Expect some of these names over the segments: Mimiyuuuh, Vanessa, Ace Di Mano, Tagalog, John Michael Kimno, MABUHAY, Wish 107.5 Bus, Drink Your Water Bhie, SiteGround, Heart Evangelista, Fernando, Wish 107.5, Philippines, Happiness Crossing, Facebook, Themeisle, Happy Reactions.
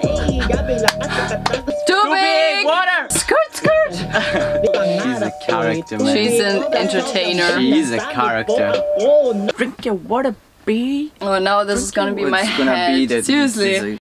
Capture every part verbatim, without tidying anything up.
Tubig! Water! Skirt, skirt! She's a character, man. She's an entertainer. She's a character. Drink your water, bhie. Oh, now this is gonna be my it's gonna head. Be that seriously.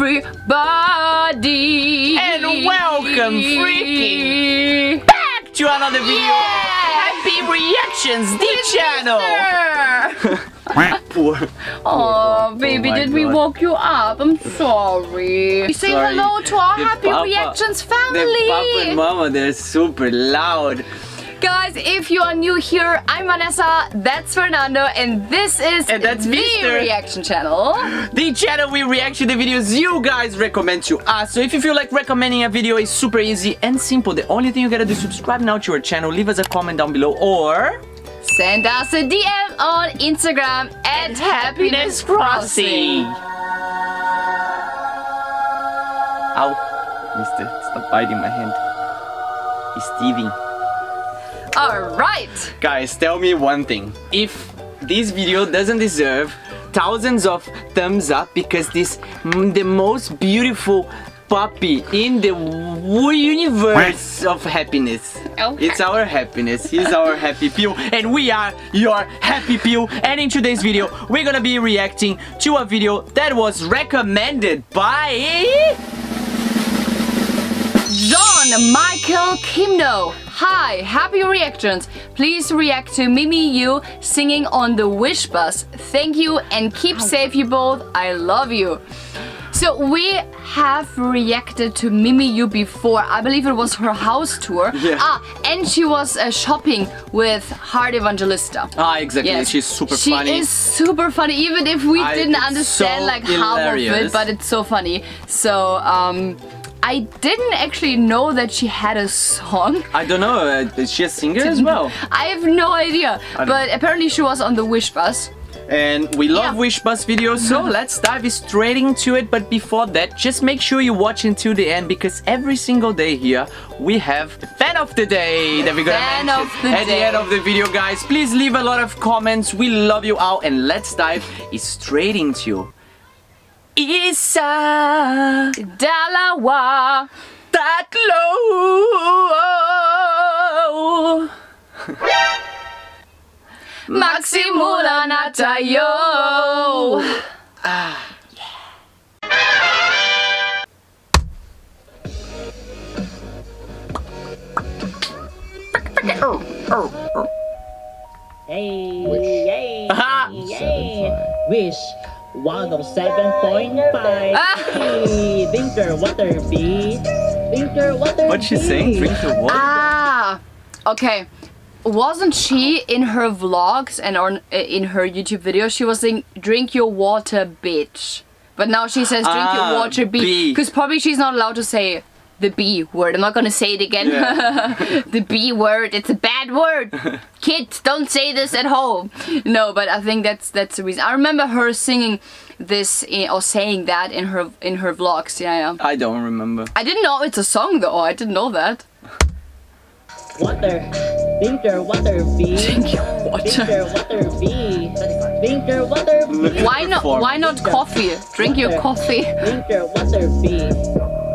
Everybody, and welcome freaking back to another video. Yeah. Happy Reactions, the channel. Poor. Oh, baby, oh did God. we woke you up? I'm sorry. You say sorry. Hello to our the Happy Papa, Reactions family. The Papa and Mama, they're super loud. Guys, if you are new here, I'm Vanessa, that's Fernando, and this is and that's the Mister Reaction Channel. The channel we react to the videos you guys recommend to us. So if you feel like recommending a video is super easy and simple, the only thing you gotta do is subscribe now to our channel, leave us a comment down below, or send us a D M on Instagram at Happiness Crossing. Ow, mister, stop biting my hand. It's Stevie. Alright! Guys, tell me one thing. If this video doesn't deserve thousands of thumbs up because this mm, the most beautiful puppy in the universe of happiness. Okay. It's our happiness. He's our happy Pew and we are your happy Pew. And in today's video, we're gonna be reacting to a video that was recommended by John Michael Kimno. Hi, Happy Reactions. Please react to Mimiyuuuh singing on the Wish bus. Thank you and keep safe, you both. I love you. So we have reacted to Mimiyuuuh before. I believe it was her house tour. Yeah. Ah, and she was uh, shopping with Heart Evangelista. Ah, exactly. Yes. She's super she funny. She is super funny, even if we I, didn't understand so like hilarious. half of it, but it's so funny. So, um... I didn't actually know that she had a song. I don't know, uh, is she a singer as well? I have no idea, but apparently she was on the Wish bus. And we love yeah. Wish bus videos, so let's dive straight into it. But before that, just make sure you watch until the end, because every single day here we have the fan of the day that we're gonna fan mention the at day. the end of the video, guys. Please leave a lot of comments, we love you all, and let's dive straight into Isa, dalawa, tatlo. Magsimula na tayo. Ah, yeah. Oh, oh, oh. Hey, yay, yay. Wish one oh seven point five. Ah. Drink your water, bhie. Drink your water. What's she saying? Drink your water. Ah, okay. Wasn't she in her vlogs and on in her YouTube videos? She was saying, "Drink your water, bitch." But now she says, "Drink ah, your water, bhie," because probably she's not allowed to say the B word. I'm not gonna say it again. Yeah. The B word. It's a bad word. Kids, don't say this at home. No, but I think that's that's the reason. I remember her singing this in, or saying that in her in her vlogs. Yeah, yeah. I don't remember. I didn't know it's a song though. I didn't know that. Water, drink your water, bhie. Drink your water. Drink your water, bhie. Drink your water, bhie. Why not? Why not coffee? Drink water. your coffee. Drink your water, bhie.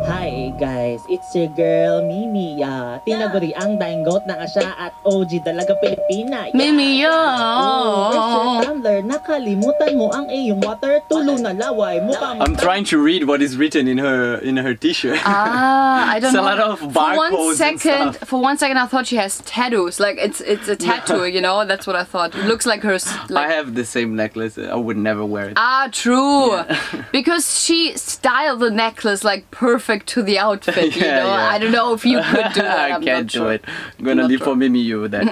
Hi guys, it's your girl Mimiyuuuh. Tinaguri ang daingot na asya at O G dalaga Pilipina. Mimiyuuuh. Oh, where's your tumbler? Nakalimutan mo ang iyong water. Tulo na laway. I'm trying to read what is written in her in her t-shirt. Ah, I don't know. It's a lot of barcodes and stuff. For one second, I thought she has tattoos. Like it's it's a tattoo, you know. That's what I thought. It looks like her. Like... I have the same necklace. I would never wear it. Ah, true. Yeah. Because she styled the necklace like perfect to the outfit, yeah, you know. Yeah. I don't know if you could do that. I I'm can't not do sure. it. I'm gonna leave sure. for Mimiyuuuh then.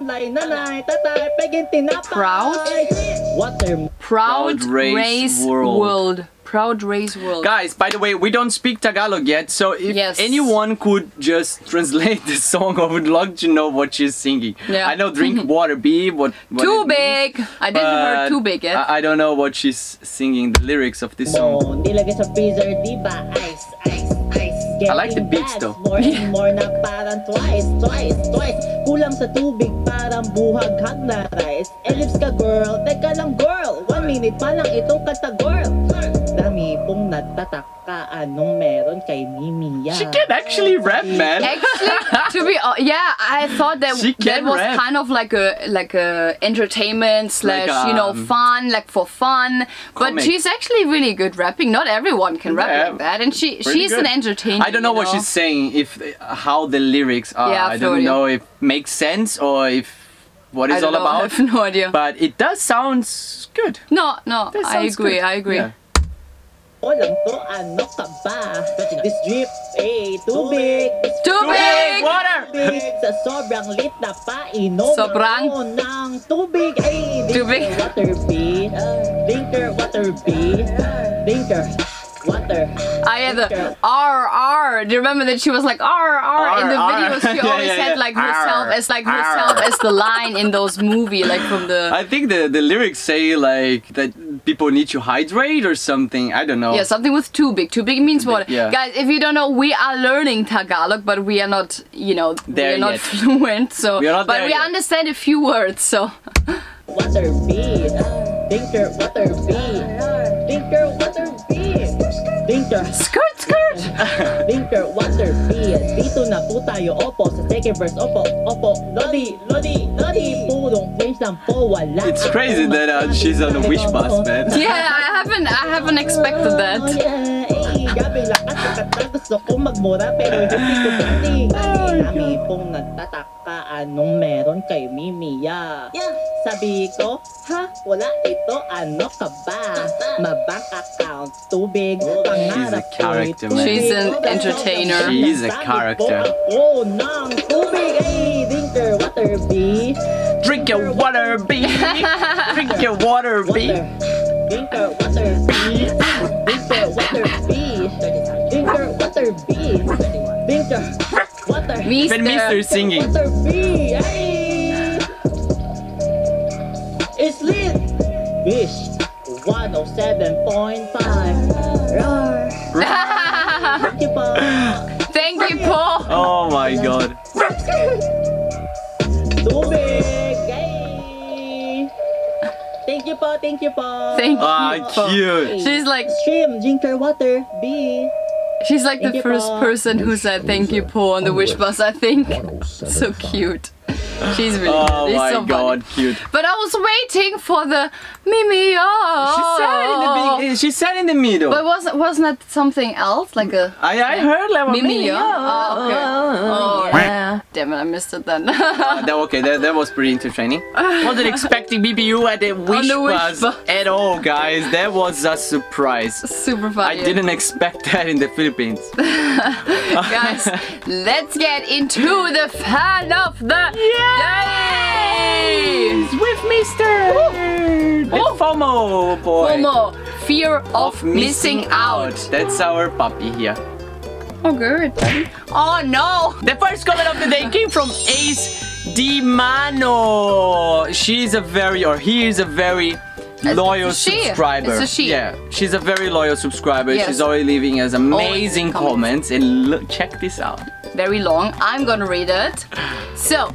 Nanay, tatay, peging tinapay. Proud? What a proud, proud race, race world. world. Proud race world. Guys, by the way, we don't speak Tagalog yet, so if yes. anyone could just translate this song, I would like to know what she's singing. Yeah. I know Drink Water Bhie, what, what Too big! Means, I didn't hear Too big yet. I, I don't know what she's singing, the lyrics of this song. I like the beats though. More and more na parang twice, twice, twice. Kulang sa tubig parang buhaghag na rice. Ellipse ka girl, teka lang girl. One minute pa lang itong kanta girl. Dami pong natataka anong meron kay Mimiya. She can actually rap, man. Actually, to be honest, yeah, I thought that that was rap. kind of like a like a entertainment slash like, um, you know fun, like for fun. Comic. But she's actually really good rapping. Not everyone can rap yeah, like that, and she she's good. an entertainer. I don't know, you know what she's saying, if uh, how the lyrics are. Yeah, I don't know if makes sense or if what it's all know, about. I have no idea. But it does sound good. No, no, I agree, good. I agree. Yeah. Olam to, ano ka ba? This drip, eh, too big. Too big! Water! Sa sobrang lit na painom mo ng tubig. Eh, drink your water bhie. Drink your water bhie. Drink your water. I had the R, R. Do you remember that she was like R, R? In the videos, she always had like herself as like herself as the line in those movies, like from the... I think the, the lyrics say like that... people need to hydrate or something, I don't know. Yeah, something with too big. Too big means what? Yeah. Guys, if you don't know, we are learning Tagalog, but we are not, you know, we're not yet. fluent, so... We are not but we yet. understand a few words, so... Water bhie, drink your water bhie, drink your water bhie, drink your... Skirt, skirt! Drink your water bhie, dito na po tayo, opo, sa second verse, opo, opo, lodi, lodi, lodi, purong wish lang po wala. It's crazy that uh, she's on the wish bus, man. Yeah, I haven't, I haven't expected that. Yeah. Sabi ko, ha? Wala ito, ano ka ba? Mabank account, tubig, pangarap ko ito. She's an entertainer. She is a character. Oh, nang tubig, ay, drink your water bhie. Drink your water bhie. Drink your water bhie. Drink your water bhie. Drink your water bhie. Drink your water bhie. Drink your water bhie. Even Mister singing. It's lit! Wish one oh seven point five. Thank you, Paul! Oh my god. Thank you, Paul. Thank you, Paul. Thank you. Ah, cute. She's like, stream, drink your water, bhie. She's like the first person who said thank you, Paul, on the wish bus, I think. So cute. She's really oh good. my so god, funny. cute. But I was waiting for the Mimiyuuuh. She said in the beginning. She said in the middle. But was wasn't that something else, like a? I I heard like Mimiyuuuh. Oh, okay. Oh yeah. Damn it, I missed it then. uh, that okay. That that was pretty entertaining. Wasn't expecting B B U at the wish bus at all, guys. That was a surprise. Super fun. I yeah. didn't expect that in the Philippines. Guys, let's get into the fan of the. Yeah! Yay! With Mister Woo. Oh, FOMO boy. FOMO, fear of, of missing, missing out. out. That's our puppy here. Oh good. Oh no! The first comment of the day came from Ace Di Mano. She's a very, or he is a very loyal she. subscriber. It's a she. Yeah, she's a very loyal subscriber. Yes. She's always leaving us amazing comments. comments. And look, check this out. Very long. I'm gonna read it. So.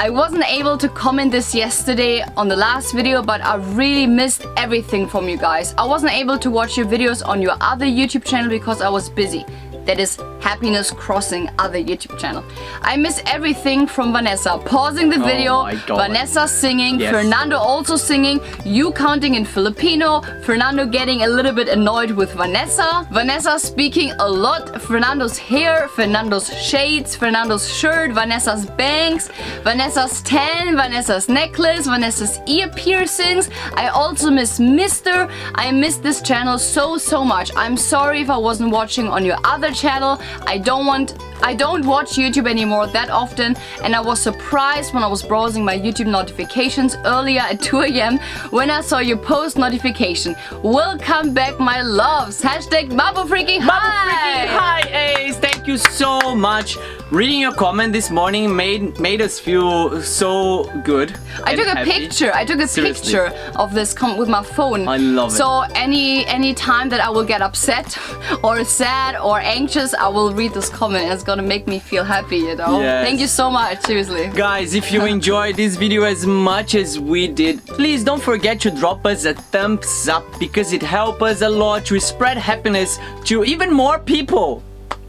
I wasn't able to comment this yesterday on the last video, but I really missed everything from you guys. I wasn't able to watch your videos on your other YouTube channel because I was busy. That is Happiness Crossing, other YouTube channel. I miss everything from Vanessa pausing the video, oh Vanessa singing, yes. Fernando also singing, you counting in Filipino, Fernando getting a little bit annoyed with Vanessa, Vanessa speaking a lot, Fernando's hair, Fernando's shades, Fernando's shirt, Vanessa's bangs, Vanessa's tan, Vanessa's necklace, Vanessa's ear piercings. I also miss Mister. I miss this channel so so much. I'm sorry if I wasn't watching on your other channel. I don't want I don't watch YouTube anymore that often, and I was surprised when I was browsing my YouTube notifications earlier at two A M when I saw your post notification. Welcome back, my loves. Hashtag Mabufreaking hi. Hi, Ace. Thank you so much. Reading your comment this morning made made us feel so good. I took a happy. picture. I took a Seriously. picture of this comment with my phone. I love it. So any any time that I will get upset or sad or anxious, I will read this comment. It's gonna make me feel happy, you know. Yes. Thank you so much. Seriously, guys, if you enjoyed this video as much as we did, please don't forget to drop us a thumbs up because it helps us a lot to spread happiness to even more people.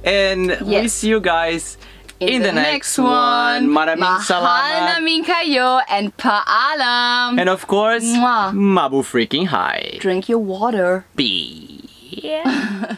And yes. we see you guys in, in the, the next, next one. Maraming salamat. Mahal namin kayo and paalam. And of course, mwah. Mabu freaking high. Drink your water. Bhie. Yeah.